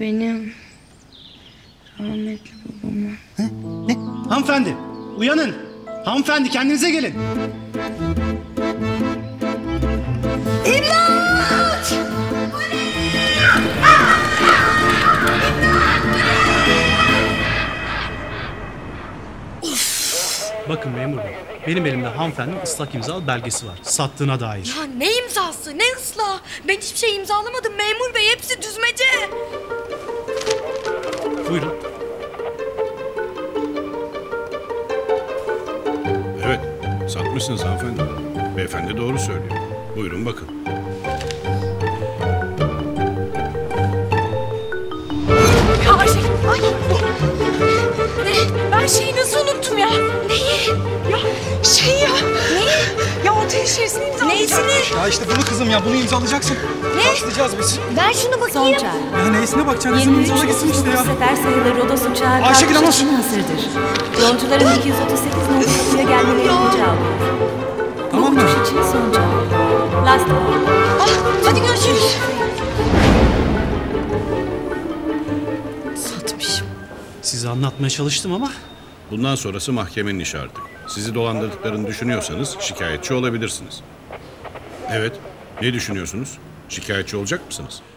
Benim rahmetli babama. He? Ne? Hanımefendi, uyanın. Hanımefendi, kendinize gelin. İmdat! Bu ne? Bakın memur bey, benim elimde hanımefendinin ıslak imzalı belgesi var, sattığına dair. Ya ne imzası, ne ıslak? Ben hiçbir şey imzalamadım memur bey, hepsi düzmece. Buyurun. Evet, satmışsınız hanımefendi. Beyefendi doğru söylüyor. Buyurun bakın. Ay, ne? Ben şeyi nasıl unuttum ya? Neyi? Ya şey ya. Neyi? Ya otel şeysini imzalayacağım. Neyisini? Ya işte bunu kızım ya, bunu imzalayacaksın. Ne? Başlayacağız biz. Ben şunu bakayım. Ya neysine bakacaksın kızım, imzala gitsin işte ya. Sefer sayıları odası uçağı Ayşegül Hanım hazırdır. Yolcuların 238 numarasıyla gelmeleri rica alıyoruz. Tamam mı? Bu uçuş için sonucu. Last. Ah, hadi görüşürüz. Size anlatmaya çalıştım ama... Bundan sonrası mahkemenin işi artık. Sizi dolandırdıklarını düşünüyorsanız şikayetçi olabilirsiniz. Evet, ne düşünüyorsunuz? Şikayetçi olacak mısınız?